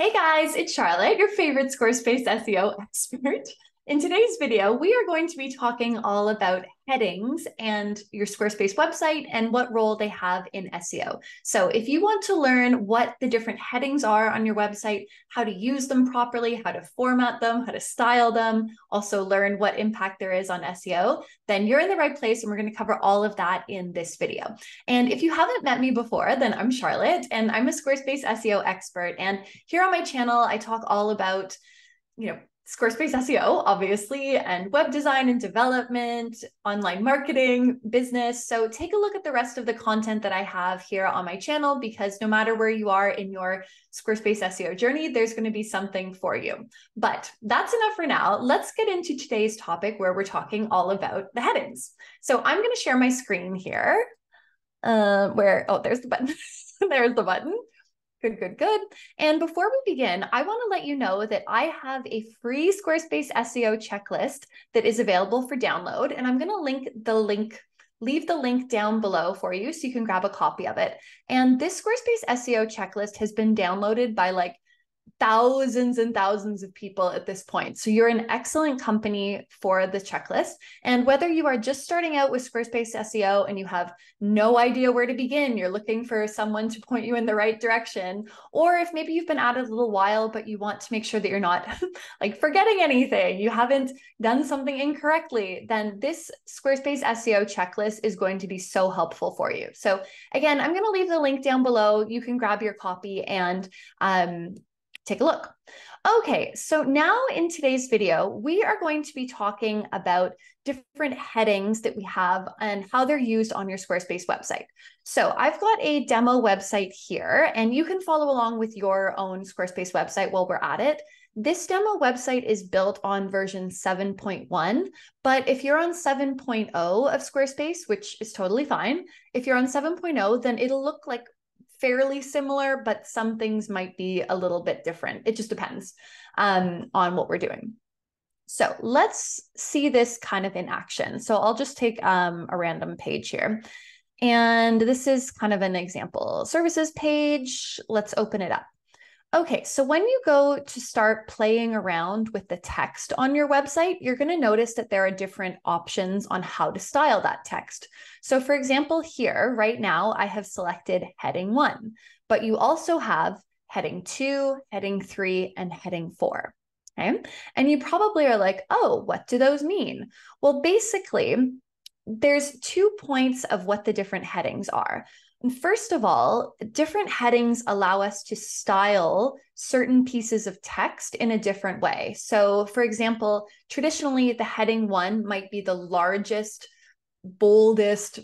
Hey guys, it's Charlotte, your favorite Squarespace SEO expert. In today's video, we are going to be talking all about headings and your Squarespace website and what role they have in SEO. So if you want to learn what the different headings are on your website, how to use them properly, how to format them, how to style them, also learn what impact there is on SEO, then you're in the right place. And we're going to cover all of that in this video. And if you haven't met me before, then I'm Charlotte and I'm a Squarespace SEO expert. And here on my channel, I talk all about, Squarespace SEO, obviously, and web design and development, online marketing, business. So take a look at the rest of the content that I have here on my channel, because no matter where you are in your Squarespace SEO journey, there's going to be something for you. But that's enough for now. Let's get into today's topic where we're talking all about the headings. So I'm going to share my screen here. There's the button. There's the button. Good. And before we begin, I want to let you know that I have a free Squarespace SEO checklist that is available for download. And I'm going to leave the link down below for you so you can grab a copy of it. And this Squarespace SEO checklist has been downloaded by like thousands and thousands of people at this point. So you're in excellent company for the checklist. And whether you are just starting out with Squarespace SEO and you have no idea where to begin, you're looking for someone to point you in the right direction, or if maybe you've been at it a little while, but you want to make sure that you're not like forgetting anything, you haven't done something incorrectly, then this Squarespace SEO checklist is going to be so helpful for you. So again, I'm going to leave the link down below. You can grab your copy and, take a look. Okay, so now in today's video, we are going to be talking about different headings that we have and how they're used on your Squarespace website. So I've got a demo website here, and you can follow along with your own Squarespace website while we're at it. This demo website is built on version 7.1, but if you're on 7.0 of Squarespace, which is totally fine, if you're on 7.0, then it'll look like fairly similar, but some things might be a little bit different. It just depends on what we're doing. So let's see this kind of in action. So I'll just take a random page here. And this is kind of an example services page. Let's open it up. Okay, so when you go to start playing around with the text on your website, you're going to notice that there are different options on how to style that text. So for example, here right now, I have selected heading 1, but you also have heading 2, heading 3, and heading 4. Okay, and you probably are like, oh, what do those mean? Well, basically, there's 2 points of what the different headings are. First of all, different headings allow us to style certain pieces of text in a different way. So for example, traditionally the heading 1 might be the largest, boldest,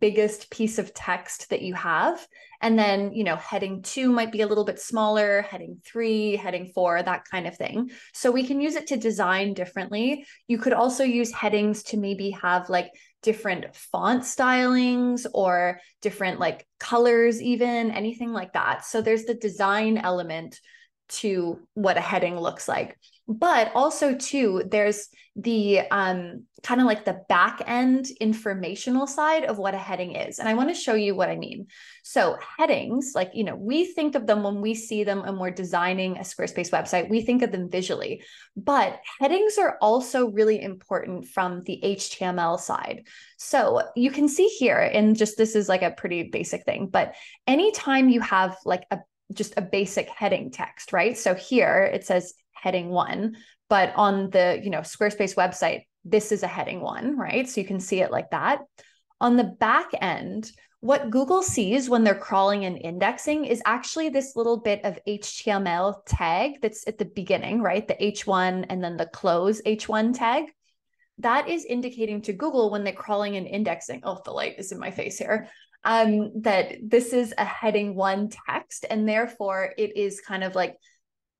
biggest piece of text that you have. And then, heading 2 might be a little bit smaller, heading 3, heading 4, that kind of thing. So we can use it to design differently. You could also use headings to maybe have like different font stylings or different like colors, even anything like that. So there's the design element to what a heading looks like. But also too, there's the kind of like the back end informational side of what a heading is. And I want to show you what I mean. So headings, like, we think of them when we see them and we're designing a Squarespace website, we think of them visually, but headings are also really important from the HTML side. So you can see here, and just, this is like a pretty basic thing, but anytime you have like just a basic heading text, right? So here it says heading 1, but on the, Squarespace website, this is a heading 1, right? So you can see it like that. On the back end, what Google sees when they're crawling and indexing is actually this little bit of HTML tag that's at the beginning, right? The H1 and then the close H1 tag. That is indicating to Google when they're crawling and indexing. Oh, the light is in my face here. That this is a heading 1 text, and therefore it is kind of like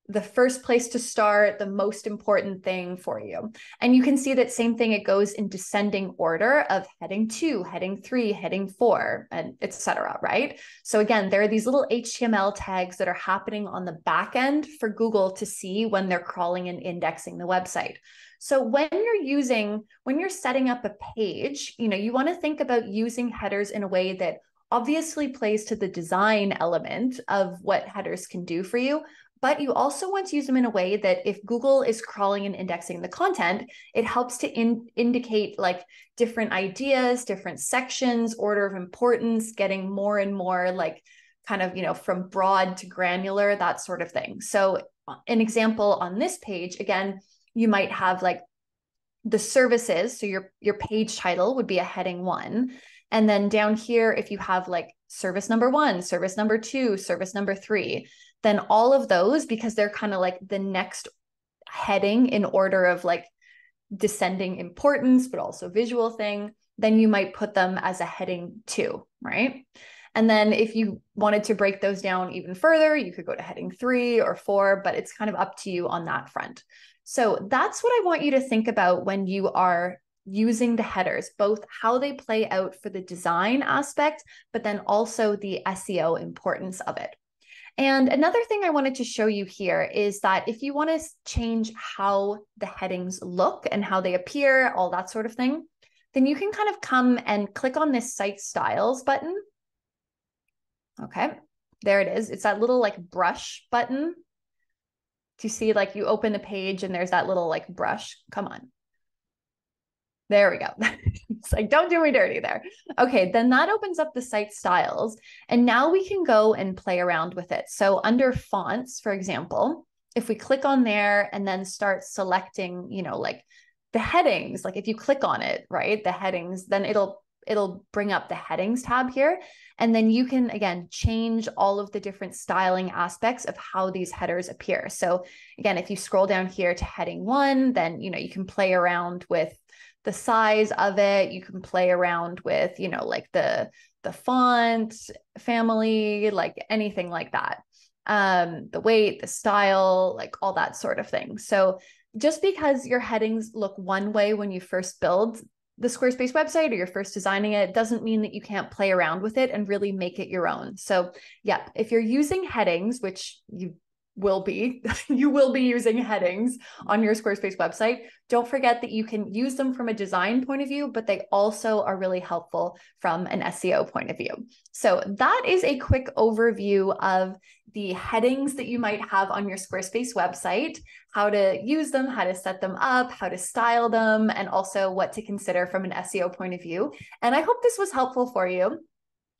the first place to start, the most important thing for you. And you can see that same thing, it goes in descending order of heading 2, heading 3, heading 4, and etc., right? So again, there are these little HTML tags that are happening on the back end for Google to see when they're crawling and indexing the website. So when you're setting up a page, you want to think about using headers in a way that obviously plays to the design element of what headers can do for you, but you also want to use them in a way that if Google is crawling and indexing the content, it helps to indicate like different ideas, different sections, order of importance, getting more and more like kind of, you know, from broad to granular, that sort of thing. So an example on this page, again, you might have like the services. So your page title would be a heading one. And then down here, if you have like service number one, service number two, service number three, then all of those, because they're kind of like the next heading in order of like descending importance, but also visual thing, then you might put them as a heading two, right? And then if you wanted to break those down even further, you could go to heading 3 or 4, but it's kind of up to you on that front. So that's what I want you to think about when you are using the headers, both how they play out for the design aspect, but then also the SEO importance of it. And another thing I wanted to show you here is that if you want to change how the headings look and how they appear, all that sort of thing, then you can kind of come and click on this site styles button. Okay, there it is. It's that little like brush button. Do you see like you open the page and there's that little like brush? Come on. There we go. It's like, don't do me dirty there. Okay, then that opens up the site styles. And now we can go and play around with it. So under fonts, for example, if we click on there and then start selecting, you know, like the headings, like if you click on it, right, the headings, then it'll bring up the headings tab here. And then you can, again, change all of the different styling aspects of how these headers appear. So again, if you scroll down here to heading one, then, you know, you can play around with the size of it. You can play around with, you know, like the font family, like anything like that. The weight, the style, like all that sort of thing. So just because your headings look one way when you first build the Squarespace website or you're first designing it, doesn't mean that you can't play around with it and really make it your own. So yeah, if you're using headings, which you will be using headings on your Squarespace website, don't forget that you can use them from a design point of view, but they also are really helpful from an SEO point of view. So that is a quick overview of the headings that you might have on your Squarespace website, how to use them, how to set them up, how to style them, and also what to consider from an SEO point of view. And I hope this was helpful for you.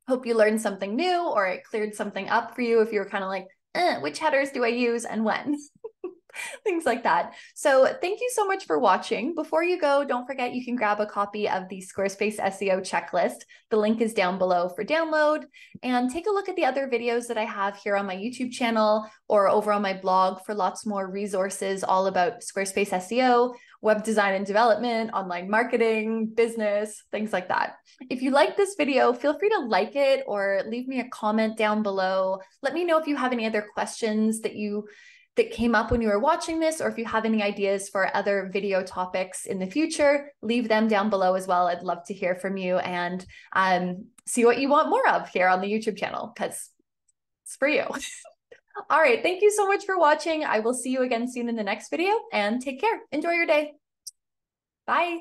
Hope you learned something new or it cleared something up for you if you were kind of like, which headers do I use and when? Things like that. So thank you so much for watching. Before you go, don't forget you can grab a copy of the Squarespace SEO checklist. The link is down below for download. And take a look at the other videos that I have here on my YouTube channel or over on my blog for lots more resources all about Squarespace SEO, web design and development, online marketing, business, things like that. If you like this video, feel free to like it or leave me a comment down below. Let me know if you have any other questions that that came up when you were watching this, or if you have any ideas for other video topics in the future, leave them down below as well. I'd love to hear from you and see what you want more of here on the YouTube channel, because it's for you. All right. Thank you so much for watching. I will see you again soon in the next video, and take care. Enjoy your day. Bye.